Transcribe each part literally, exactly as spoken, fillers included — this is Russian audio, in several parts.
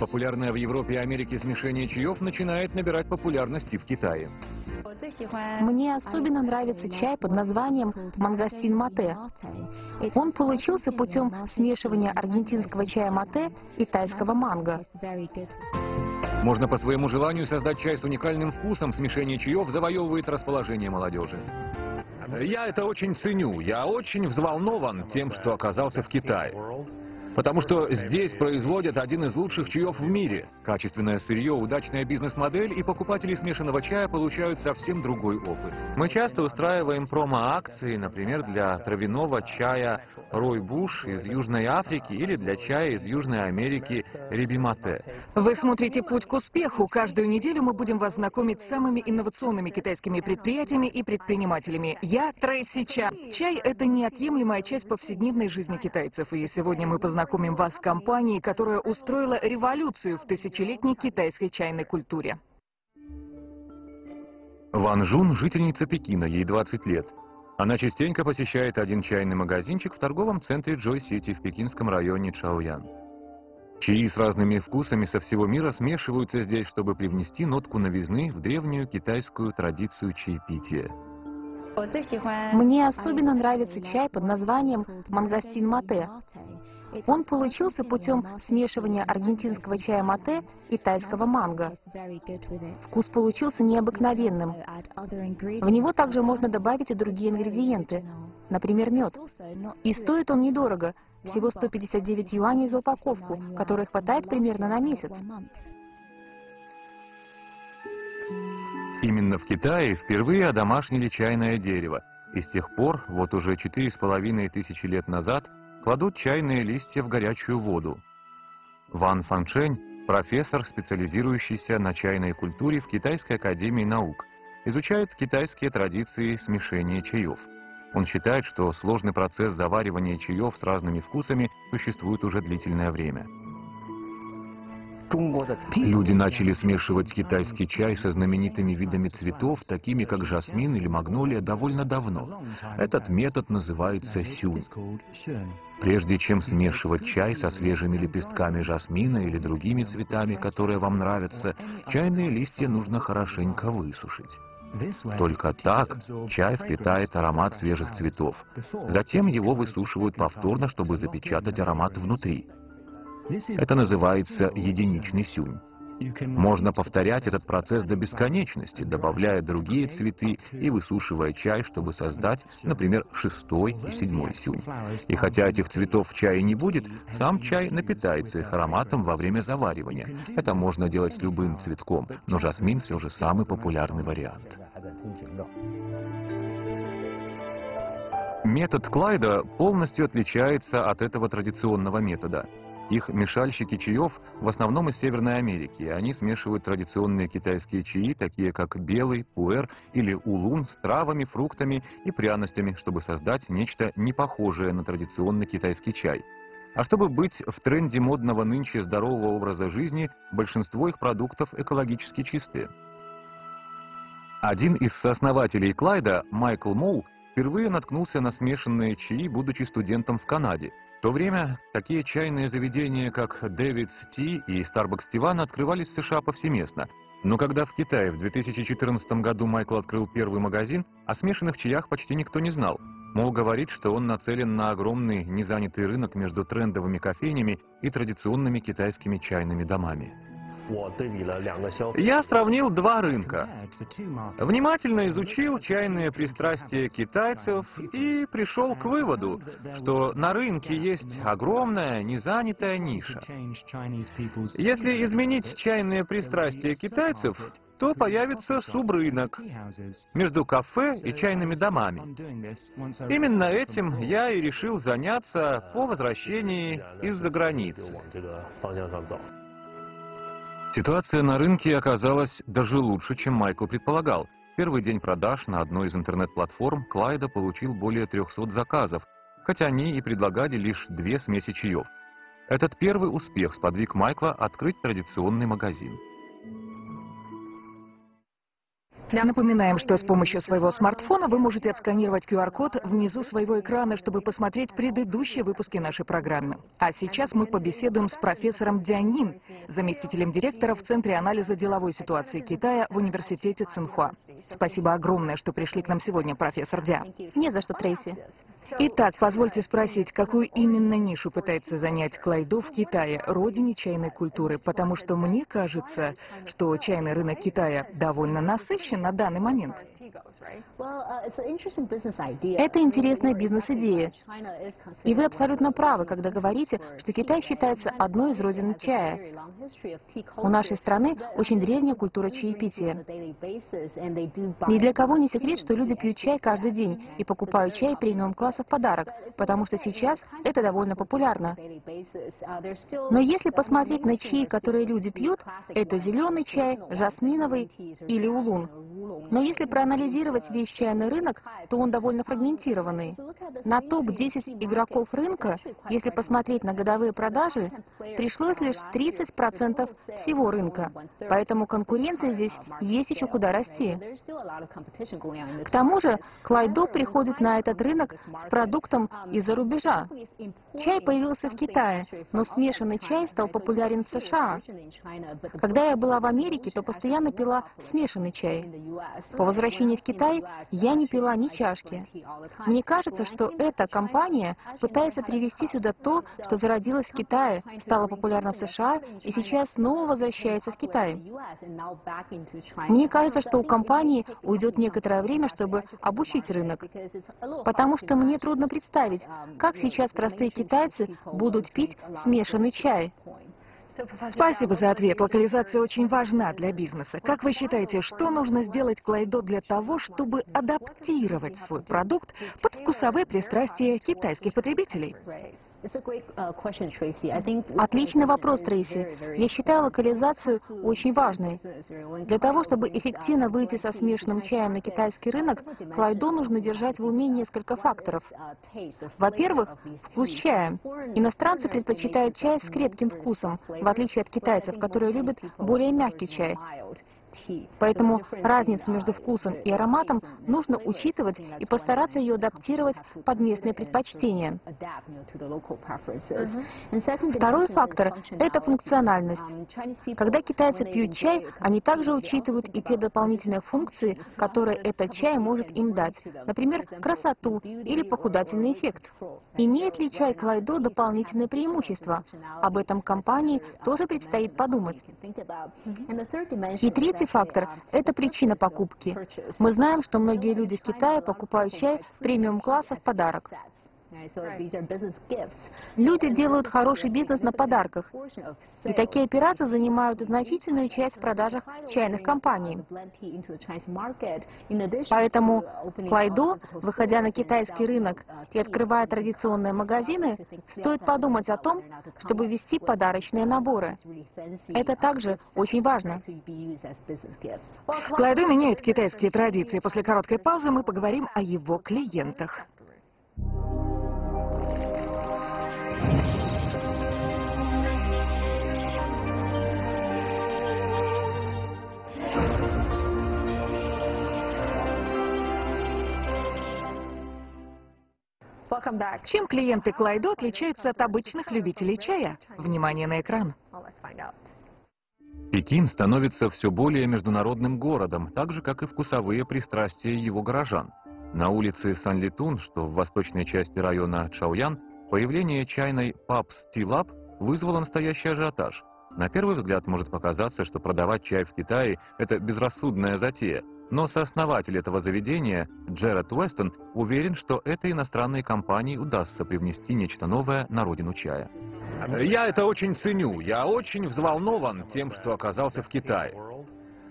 Популярное в Европе и Америке смешение чаев начинает набирать популярность и в Китае. Мне особенно нравится чай под названием «Мангостин Мате». Он получился путем смешивания аргентинского чая мате и тайского манго. Можно по своему желанию создать чай с уникальным вкусом. Смешение чаев завоевывает расположение молодежи. Я это очень ценю. Я очень взволнован тем, что оказался в Китае. Потому что здесь производят один из лучших чаев в мире. Качественное сырье, удачная бизнес-модель, и покупатели смешанного чая получают совсем другой опыт. Мы часто устраиваем промо-акции, например, для травяного чая Ройбуш из Южной Африки или для чая из Южной Америки Риби Мате. Вы смотрите «Путь к успеху». Каждую неделю мы будем вас знакомить с самыми инновационными китайскими предприятиями и предпринимателями. Я Трейси Ча. Чай – это неотъемлемая часть повседневной жизни китайцев. И сегодня мы познакомимся Знакомим вас с компанией, которая устроила революцию в тысячелетней китайской чайной культуре. Ван Жун – жительница Пекина, ей двадцать лет. Она частенько посещает один чайный магазинчик в торговом центре Джой-Сити в пекинском районе Чаоян. Чаи с разными вкусами со всего мира смешиваются здесь, чтобы привнести нотку новизны в древнюю китайскую традицию чаепития. Мне особенно нравится чай под названием «Мангостин Мате». Он получился путем смешивания аргентинского чая мате и тайского манго. Вкус получился необыкновенным. В него также можно добавить и другие ингредиенты, например, мед. И стоит он недорого, всего сто пятьдесят девять юаней за упаковку, которой хватает примерно на месяц. Именно в Китае впервые одомашнили чайное дерево. И с тех пор, вот уже четыре с половиной тысячи лет назад, кладут чайные листья в горячую воду. Ван Фаньшэнь, профессор, специализирующийся на чайной культуре в Китайской академии наук, изучает китайские традиции смешения чаев. Он считает, что сложный процесс заваривания чаев с разными вкусами существует уже длительное время. Люди начали смешивать китайский чай со знаменитыми видами цветов, такими как жасмин или магнолия, довольно давно. Этот метод называется сюн. Прежде чем смешивать чай со свежими лепестками жасмина или другими цветами, которые вам нравятся, чайные листья нужно хорошенько высушить. Только так чай впитает аромат свежих цветов. Затем его высушивают повторно, чтобы запечатать аромат внутри. Это называется единичный сюнь. Можно повторять этот процесс до бесконечности, добавляя другие цветы и высушивая чай, чтобы создать, например, шестой и седьмой сюнь. И хотя этих цветов в чае не будет, сам чай напитается их ароматом во время заваривания. Это можно делать с любым цветком, но жасмин все же самый популярный вариант. Метод Клайда полностью отличается от этого традиционного метода. Их мешальщики чаев в основном из Северной Америки. Они смешивают традиционные китайские чаи, такие как белый, пуэр или улун, с травами, фруктами и пряностями, чтобы создать нечто не похожее на традиционный китайский чай. А чтобы быть в тренде модного нынче здорового образа жизни, большинство их продуктов экологически чистые. Один из сооснователей Клайда, Майкл Мо, впервые наткнулся на смешанные чаи, будучи студентом в Канаде. В то время такие чайные заведения, как Дэвидс Ти и Старбакс Тиван, открывались в США повсеместно. Но когда в Китае в две тысячи четырнадцатом году Майкл открыл первый магазин, о смешанных чаях почти никто не знал. Мо говорит, что он нацелен на огромный незанятый рынок между трендовыми кофейнями и традиционными китайскими чайными домами. Я сравнил два рынка. Внимательно изучил чайные пристрастия китайцев и пришел к выводу, что на рынке есть огромная незанятая ниша. Если изменить чайные пристрастия китайцев, то появится субрынок между кафе и чайными домами. Именно этим я и решил заняться по возвращении из-за границы. Ситуация на рынке оказалась даже лучше, чем Майкл предполагал. Первый день продаж на одной из интернет-платформ Клайда получил более трёхсот заказов, хотя они и предлагали лишь две смеси чаев. Этот первый успех сподвиг Майкла открыть традиционный магазин. Напоминаем, что с помощью своего смартфона вы можете отсканировать ку ар код внизу своего экрана, чтобы посмотреть предыдущие выпуски нашей программы. А сейчас мы побеседуем с профессором Дянин, заместителем директора в Центре анализа деловой ситуации Китая в университете Цинхуа. Спасибо огромное, что пришли к нам сегодня, профессор Дя. Не за что, Трейси. Итак, позвольте спросить, какую именно нишу пытается занять Клайдо в Китае, родине чайной культуры? Потому что мне кажется, что чайный рынок Китая довольно насыщен на данный момент. Это интересная бизнес-идея. И вы абсолютно правы, когда говорите, что Китай считается одной из родин чая. У нашей страны очень древняя культура чаепития. Ни для кого не секрет, что люди пьют чай каждый день и покупают чай премиум класса в подарок, потому что сейчас это довольно популярно. Но если посмотреть на чаи, которые люди пьют, это зеленый чай, жасминовый или улун. Но если проанализировать весь чайный рынок, то он довольно фрагментированный. На топ десять игроков рынка, если посмотреть на годовые продажи, пришлось лишь тридцать процентов всего рынка. Поэтому конкуренция здесь есть еще куда расти. К тому же Клайдо приходит на этот рынок с продуктом из-за рубежа. Чай появился в Китае, но смешанный чай стал популярен в США. Когда я была в Америке, то постоянно пила смешанный чай. По возвращении в Китай я не пила ни чашки. Мне кажется, что эта компания пытается привести сюда то, что зародилось в Китае, стало популярно в США и сейчас снова возвращается в Китай. Мне кажется, что у компании уйдет некоторое время, чтобы обучить рынок. Потому что мне трудно представить, как сейчас простые китайцы будут пить смешанный чай. Спасибо за ответ. Локализация очень важна для бизнеса. Как вы считаете, что нужно сделать Клайдо для того, чтобы адаптировать свой продукт под вкусовые пристрастия китайских потребителей? Отличный вопрос, Трейси. Я считаю локализацию очень важной. Для того, чтобы эффективно выйти со смешанным чаем на китайский рынок, Клайдо нужно держать в уме несколько факторов. Во-первых, вкус чая. Иностранцы предпочитают чай с крепким вкусом, в отличие от китайцев, которые любят более мягкий чай. Поэтому разницу между вкусом и ароматом нужно учитывать и постараться ее адаптировать под местные предпочтения. Второй фактор – это функциональность. Когда китайцы пьют чай, они также учитывают и те дополнительные функции, которые этот чай может им дать, например, красоту или похудательный эффект. Имеет ли чай Клайдо дополнительные преимущества? Об этом компании тоже предстоит подумать. И третий фактор – это причина покупки. Мы знаем, что многие люди в Китае покупают чай премиум-класса в подарок. Люди делают хороший бизнес на подарках, и такие операции занимают значительную часть в продажах чайных компаний. Поэтому Клайдо, выходя на китайский рынок и открывая традиционные магазины, стоит подумать о том, чтобы ввести подарочные наборы. Это также очень важно. Клайдо меняет китайские традиции. После короткой паузы мы поговорим о его клиентах. Чем клиенты Клайдо отличаются от обычных любителей чая? Внимание на экран. Пекин становится все более международным городом, так же, как и вкусовые пристрастия его горожан. На улице Сан-Литун, что в восточной части района Чаоян, появление чайной Pub's Tea Lab вызвало настоящий ажиотаж. На первый взгляд может показаться, что продавать чай в Китае – это безрассудная затея. Но сооснователь этого заведения, Джаред Уэстон, уверен, что этой иностранной компании удастся привнести нечто новое на родину чая. Я это очень ценю. Я очень взволнован тем, что оказался в Китае.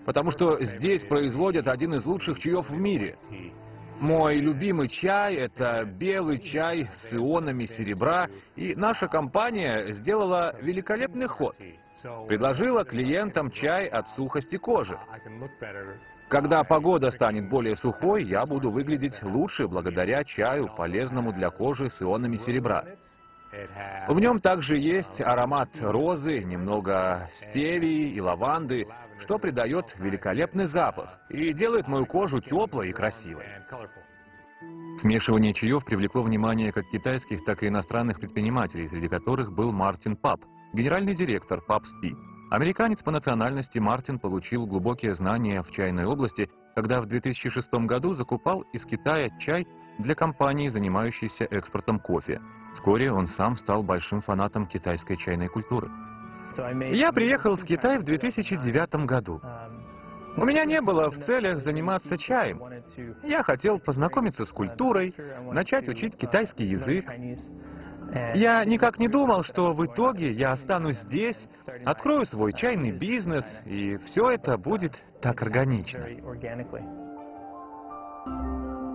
Потому что здесь производят один из лучших чаев в мире. Мой любимый чай – это белый чай с ионами серебра. И наша компания сделала великолепный ход. Предложила клиентам чай от сухости кожи. Когда погода станет более сухой, я буду выглядеть лучше благодаря чаю, полезному для кожи с ионами серебра. В нем также есть аромат розы, немного стевии и лаванды, что придает великолепный запах и делает мою кожу теплой и красивой. Смешивание чаев привлекло внимание как китайских, так и иностранных предпринимателей, среди которых был Мартин Пап, генеральный директор Pub's Tea. Американец по национальности Мартин получил глубокие знания в чайной области, когда в две тысячи шестом году закупал из Китая чай для компании, занимающейся экспортом кофе. Вскоре он сам стал большим фанатом китайской чайной культуры. Я приехал в Китай в две тысячи девятом году. У меня не было в целях заниматься чаем. Я хотел познакомиться с культурой, начать учить китайский язык. Я никак не думал, что в итоге я останусь здесь, открою свой чайный бизнес, и все это будет так органично.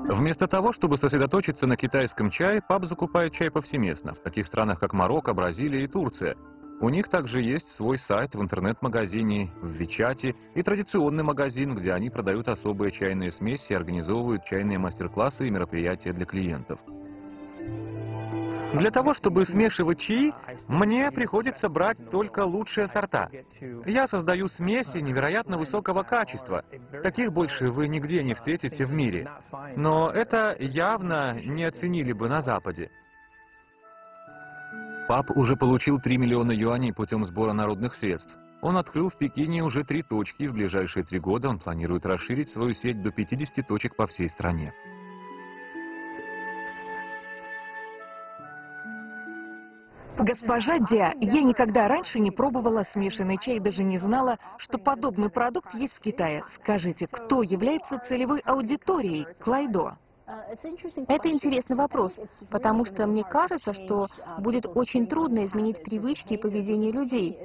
Вместо того, чтобы сосредоточиться на китайском чае, Пап закупает чай повсеместно, в таких странах, как Марокко, Бразилия и Турция. У них также есть свой сайт в интернет-магазине, в Вичате и традиционный магазин, где они продают особые чайные смеси и организовывают чайные мастер-классы и мероприятия для клиентов. Для того, чтобы смешивать чаи, мне приходится брать только лучшие сорта. Я создаю смеси невероятно высокого качества. Таких больше вы нигде не встретите в мире. Но это явно не оценили бы на Западе. Пап уже получил три миллиона юаней путем сбора народных средств. Он открыл в Пекине уже три точки, и в ближайшие три года он планирует расширить свою сеть до пятидесяти точек по всей стране. Госпожа Дя, я никогда раньше не пробовала смешанный чай, даже не знала, что подобный продукт есть в Китае. Скажите, кто является целевой аудиторией Клайдо? Это интересный вопрос, потому что мне кажется, что будет очень трудно изменить привычки и поведение людей,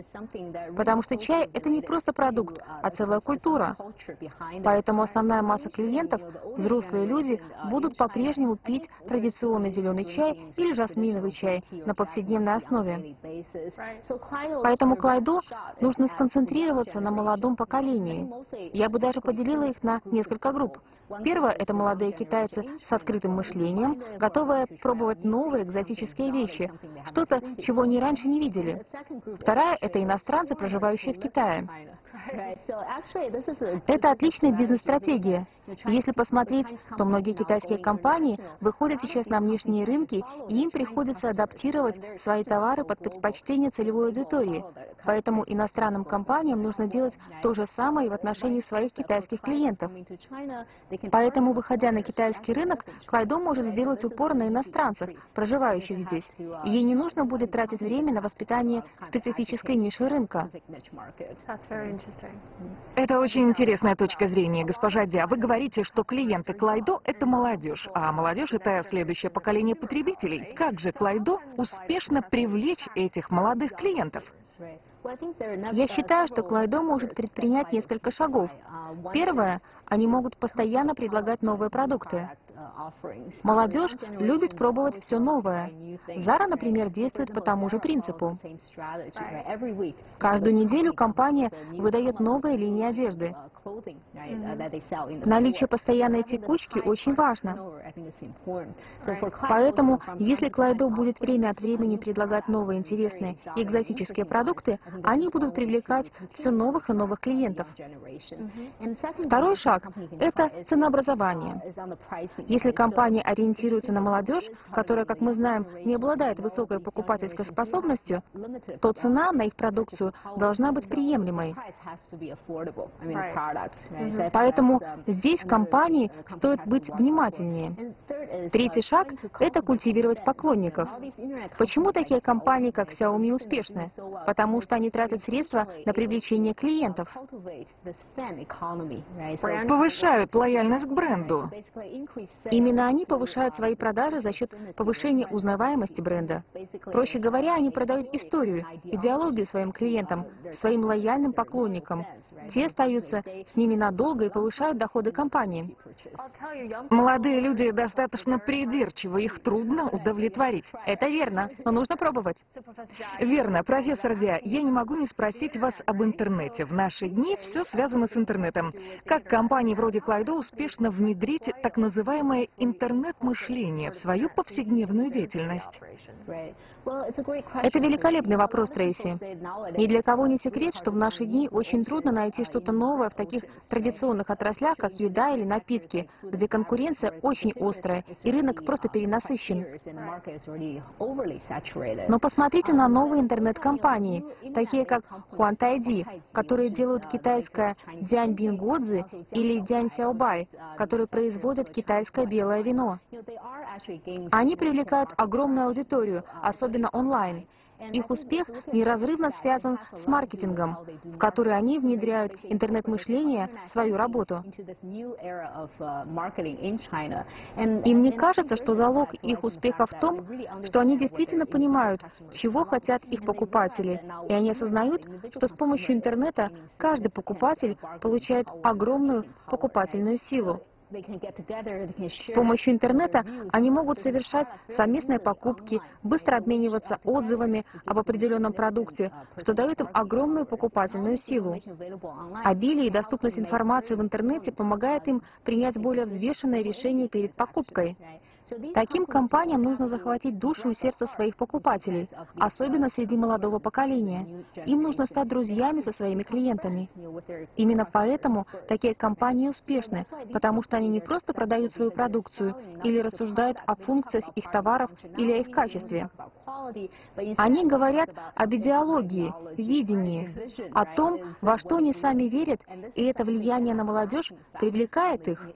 потому что чай — это не просто продукт, а целая культура. Поэтому основная масса клиентов, взрослые люди, будут по-прежнему пить традиционный зеленый чай или жасминовый чай на повседневной основе. Поэтому Клайдо нужно сконцентрироваться на молодом поколении. Я бы даже поделила их на несколько групп. Первое — это молодые китайцы с открытым мышлением, готовые пробовать новые экзотические вещи, что-то, чего они раньше не видели. Вторая — это иностранцы, проживающие в Китае. Это отличная бизнес-стратегия. Если посмотреть, то многие китайские компании выходят сейчас на внешние рынки, и им приходится адаптировать свои товары под предпочтение целевой аудитории. Поэтому иностранным компаниям нужно делать то же самое и в отношении своих китайских клиентов. Поэтому, выходя на китайский рынок, Клайдо может сделать упор на иностранцев, проживающих здесь. Ей не нужно будет тратить время на воспитание специфической ниши рынка. Это очень интересная точка зрения, госпожа Дя. Вы говорите, что клиенты Клайдо — это молодежь, а молодежь — это следующее поколение потребителей. Как же Клайдо успешно привлечь этих молодых клиентов? Я считаю, что Клайдо может предпринять несколько шагов. Первое, они могут постоянно предлагать новые продукты. Молодежь любит пробовать все новое. Зара, например, действует по тому же принципу. Каждую неделю компания выдает новые линии одежды. Наличие постоянной текучки очень важно. Поэтому, если Клайдо будет время от времени предлагать новые интересные и экзотические продукты, они будут привлекать все новых и новых клиентов. Второй шаг – это ценообразование. Если компания ориентируется на молодежь, которая, как мы знаем, не обладает высокой покупательской способностью, то цена на их продукцию должна быть приемлемой. Поэтому здесь компании стоит быть внимательнее. Третий шаг – это культивировать поклонников. Почему такие компании, как Xiaomi, успешны? Потому что они тратят средства на привлечение клиентов, повышают лояльность к бренду. Именно они повышают свои продажи за счет повышения узнаваемости бренда. Проще говоря, они продают историю, идеологию своим клиентам, своим лояльным поклонникам. Те остаются с ними надолго и повышают доходы компании. Молодые люди достаточно придирчивы, их трудно удовлетворить. Это верно, но нужно пробовать. Верно, профессор Дя, я не могу не спросить вас об интернете. В наши дни все связано с интернетом. Как компании вроде Клайда успешно внедрить так называемое интернет-мышление в свою повседневную деятельность? Это великолепный вопрос, Трейси. Ни для кого не секрет, что в наши дни очень трудно найти что-то новое в таких традиционных отраслях, как еда или напитки, где конкуренция очень острая и рынок просто перенасыщен. Но посмотрите на новые интернет-компании, такие как Хуантайди, которые делают китайское Дяньбингоцзы или Дяньсяобай, которые производят китайское белое вино. Они привлекают огромную аудиторию, особенно онлайн. Их успех неразрывно связан с маркетингом, в который они внедряют интернет-мышление в свою работу. И мне кажется, что залог их успеха в том, что они действительно понимают, чего хотят их покупатели, и они осознают, что с помощью интернета каждый покупатель получает огромную покупательную силу. С помощью интернета они могут совершать совместные покупки, быстро обмениваться отзывами об определенном продукте, что дает им огромную покупательную силу. Обилие и доступность информации в интернете помогает им принять более взвешенное решение перед покупкой. Таким компаниям нужно захватить душу и сердце своих покупателей, особенно среди молодого поколения. Им нужно стать друзьями со своими клиентами. Именно поэтому такие компании успешны, потому что они не просто продают свою продукцию или рассуждают о функциях их товаров или о их качестве. Они говорят об идеологии, видении, о том, во что они сами верят, и это влияние на молодежь привлекает их.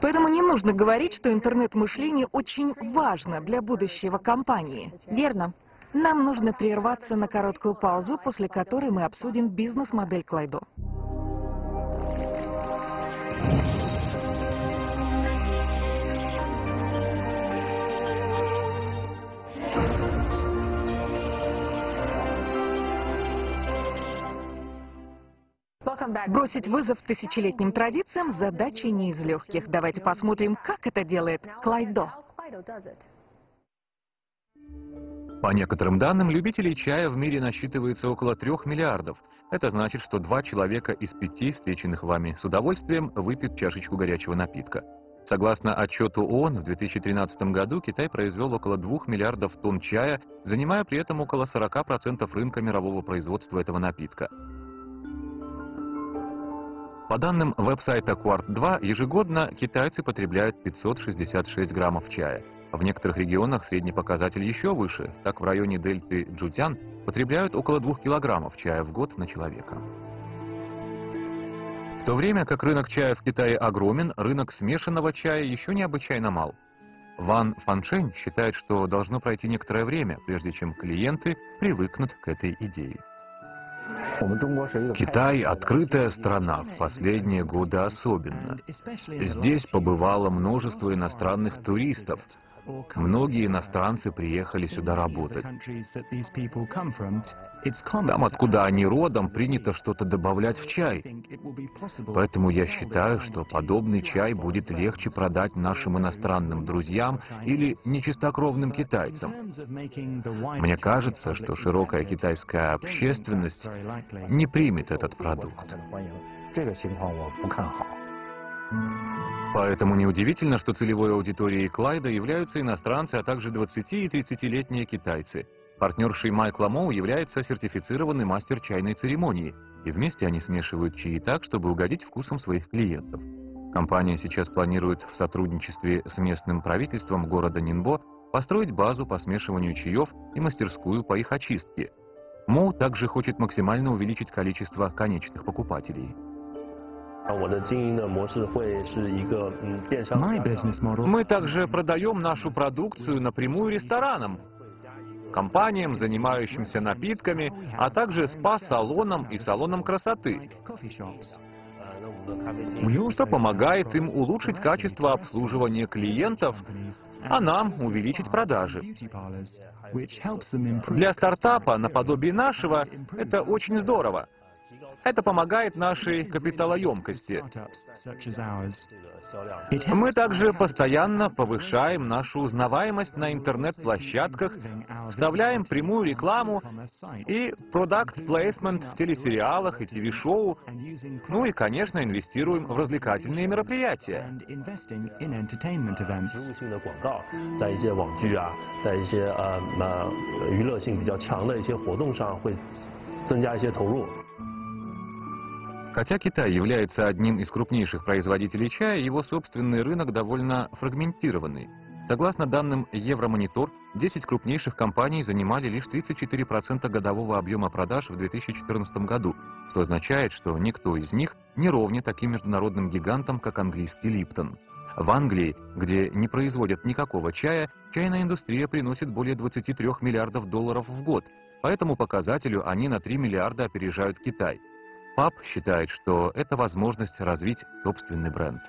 Поэтому не нужно говорить, что интернет-мышление очень важно для будущего компании. Верно. Нам нужно прерваться на короткую паузу, после которой мы обсудим бизнес-модель Клайдо. Бросить вызов тысячелетним традициям – задача не из легких. Давайте посмотрим, как это делает Клайдо. По некоторым данным, любителей чая в мире насчитывается около трех миллиардов. Это значит, что два человека из пяти, встреченных вами, с удовольствием выпьют чашечку горячего напитка. Согласно отчету ООН, в две тысячи тринадцатом году Китай произвел около двух миллиардов тонн чая, занимая при этом около сорока процентов рынка мирового производства этого напитка. По данным веб-сайта Quart два, ежегодно китайцы потребляют пятьсот шестьдесят шесть граммов чая. В некоторых регионах средний показатель еще выше, так в районе дельты Джутян потребляют около двух килограммов чая в год на человека. В то время как рынок чая в Китае огромен, рынок смешанного чая еще необычайно мал. Ван Фаньшэнь считает, что должно пройти некоторое время, прежде чем клиенты привыкнут к этой идее. Китай – открытая страна, в последние годы особенно. Здесь побывало множество иностранных туристов. Многие иностранцы приехали сюда работать. Там, откуда они родом, принято что-то добавлять в чай. Поэтому я считаю, что подобный чай будет легче продать нашим иностранным друзьям или нечистокровным китайцам. Мне кажется, что широкая китайская общественность не примет этот продукт. Поэтому неудивительно, что целевой аудиторией Клайда являются иностранцы, а также двадцати- и тридцатилетние китайцы. Партнершей Майкла Мо является сертифицированный мастер чайной церемонии, и вместе они смешивают чаи так, чтобы угодить вкусам своих клиентов. Компания сейчас планирует в сотрудничестве с местным правительством города Нинбо построить базу по смешиванию чаев и мастерскую по их очистке. Мо также хочет максимально увеличить количество конечных покупателей. Мы также продаем нашу продукцию напрямую ресторанам, компаниям, занимающимся напитками, а также спа-салоном и салоном красоты. Мьюса помогает им улучшить качество обслуживания клиентов, а нам увеличить продажи. Для стартапа, наподобие нашего, это очень здорово. Это помогает нашей капиталоемкости. Мы также постоянно повышаем нашу узнаваемость на интернет-площадках, вставляем прямую рекламу и продакт-плейсмент в телесериалах и ТВ-шоу, ну и, конечно, инвестируем в развлекательные мероприятия. Хотя Китай является одним из крупнейших производителей чая, его собственный рынок довольно фрагментированный. Согласно данным Евромонитор, десять крупнейших компаний занимали лишь тридцать четыре процента годового объема продаж в две тысячи четырнадцатом году, что означает, что никто из них не ровня таким международным гигантам, как английский Липтон. В Англии, где не производят никакого чая, чайная индустрия приносит более двадцати трёх миллиардов долларов в год, по этому показателю они на три миллиарда опережают Китай. Пап считает, что это возможность развить собственный бренд.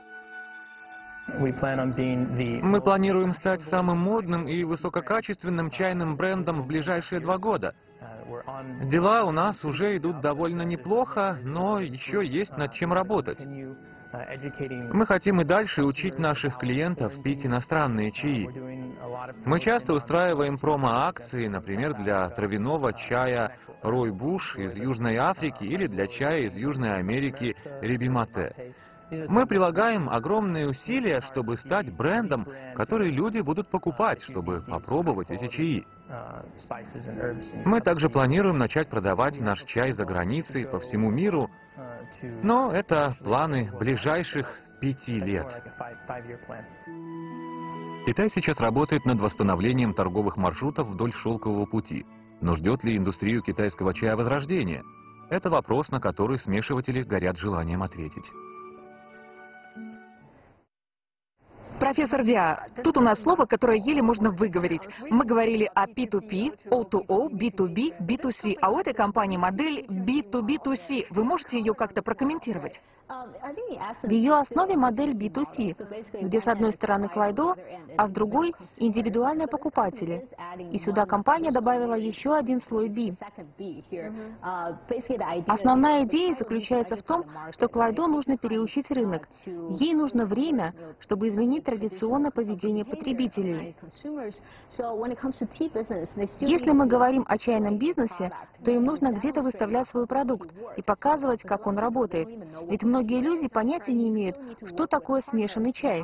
Мы планируем стать самым модным и высококачественным чайным брендом в ближайшие два года. Дела у нас уже идут довольно неплохо, но еще есть над чем работать. Мы хотим и дальше учить наших клиентов пить иностранные чаи. Мы часто устраиваем промо-акции, например, для травяного чая Ройбуш из Южной Африки или для чая из Южной Америки Риби Мате. Мы прилагаем огромные усилия, чтобы стать брендом, который люди будут покупать, чтобы попробовать эти чаи. Мы также планируем начать продавать наш чай за границей по всему миру, но это планы ближайших пяти лет. Китай сейчас работает над восстановлением торговых маршрутов вдоль Шелкового пути. Но ждет ли индустрию китайского чая возрождения? Это вопрос, на который смешиватели горят желанием ответить. Профессор Диа, тут у нас слово, которое еле можно выговорить. Мы говорили о пи ту пи, о ту о, би ту би, би ту си, а у этой компании модель би ту би ту си. Вы можете ее как-то прокомментировать? В ее основе модель би ту си, где с одной стороны Клайдо, а с другой индивидуальные покупатели. И сюда компания добавила еще один слой B. Основная идея заключается в том, что Клайдо нужно переучить рынок. Ей нужно время, чтобы изменить традиционное поведение потребителей. Если мы говорим о чайном бизнесе, то им нужно где-то выставлять свой продукт и показывать, как он работает. Ведь многие люди понятия не имеют, что такое смешанный чай.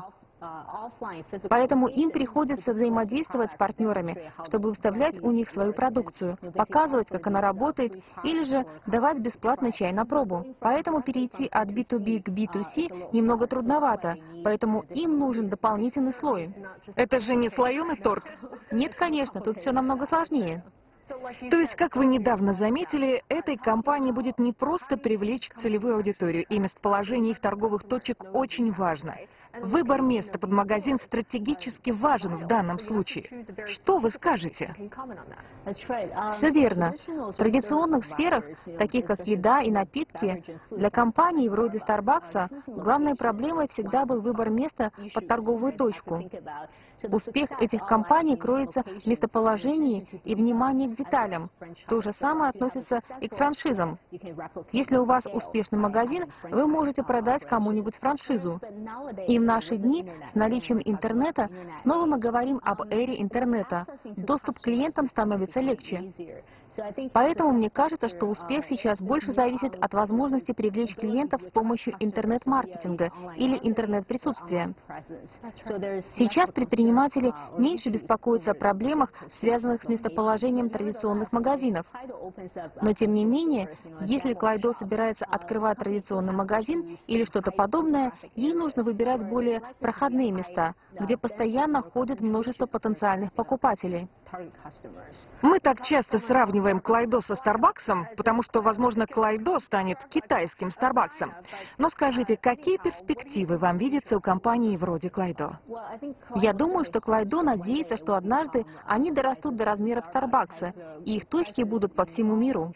Поэтому им приходится взаимодействовать с партнерами, чтобы выставлять у них свою продукцию, показывать, как она работает, или же давать бесплатный чай на пробу. Поэтому перейти от би ту би к би ту си немного трудновато, поэтому им нужен дополнительный слой. Это же не слоеный торт? Нет, конечно, тут все намного сложнее. То есть, как вы недавно заметили, этой компании будет не просто привлечь целевую аудиторию, и местоположение их торговых точек очень важно. Выбор места под магазин стратегически важен в данном случае. Что вы скажете? Все верно. В традиционных сферах, таких как еда и напитки, для компаний вроде Старбакса главной проблемой всегда был выбор места под торговую точку. Успех этих компаний кроется в местоположении и внимании к деталям. То же самое относится и к франшизам. Если у вас успешный магазин, вы можете продать кому-нибудь франшизу. Им в наши дни с наличием интернета снова мы говорим об эре интернета. Доступ к клиентам становится легче. Поэтому мне кажется, что успех сейчас больше зависит от возможности привлечь клиентов с помощью интернет-маркетинга или интернет-присутствия. Сейчас предприниматели меньше беспокоятся о проблемах, связанных с местоположением традиционных магазинов. Но тем не менее, если Клайдо собирается открывать традиционный магазин или что-то подобное, ей нужно выбирать более проходные места, где постоянно ходит множество потенциальных покупателей. Мы так часто сравниваем Клайдо со Старбаксом, потому что, возможно, Клайдо станет китайским Старбаксом. Но скажите, какие перспективы вам видятся у компании вроде Клайдо? Я думаю, что Клайдо надеется, что однажды они дорастут до размеров Старбакса, и их точки будут по всему миру.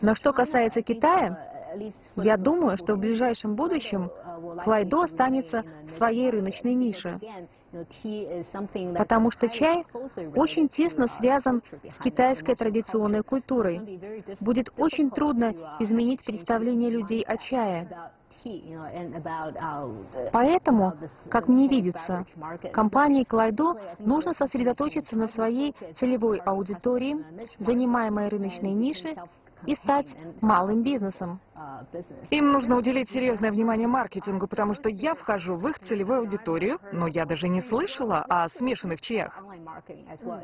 Но что касается Китая, я думаю, что в ближайшем будущем Клайдо останется в своей рыночной нише. Потому что чай очень тесно связан с китайской традиционной культурой. Будет очень трудно изменить представление людей о чае. Поэтому, как мне видится, компании Клайдо нужно сосредоточиться на своей целевой аудитории, занимаемой рыночной нише, и стать малым бизнесом. Им нужно уделить серьезное внимание маркетингу, потому что я вхожу в их целевую аудиторию, но я даже не слышала о смешанных чаях.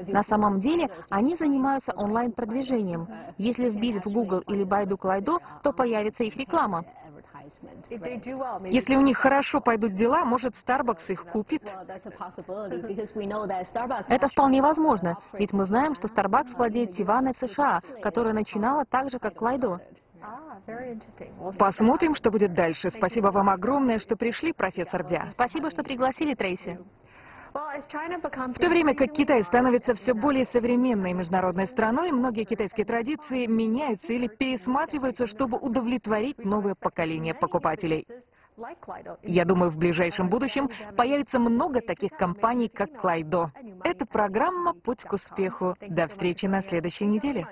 На самом деле, они занимаются онлайн-продвижением. Если вбить в Google или Baidu Клайдо, то появится их реклама. Если у них хорошо пойдут дела, может, Starbucks их купит? Это вполне возможно, ведь мы знаем, что Starbucks владеет Тиваной в США, которая начинала так же, как Клайдо. Посмотрим, что будет дальше. Спасибо вам огромное, что пришли, профессор Дя. Спасибо, что пригласили, Трейси. В то время как Китай становится все более современной международной страной, многие китайские традиции меняются или пересматриваются, чтобы удовлетворить новое поколение покупателей. Я думаю, в ближайшем будущем появится много таких компаний, как Клайдо. Это программа «Путь к успеху». До встречи на следующей неделе.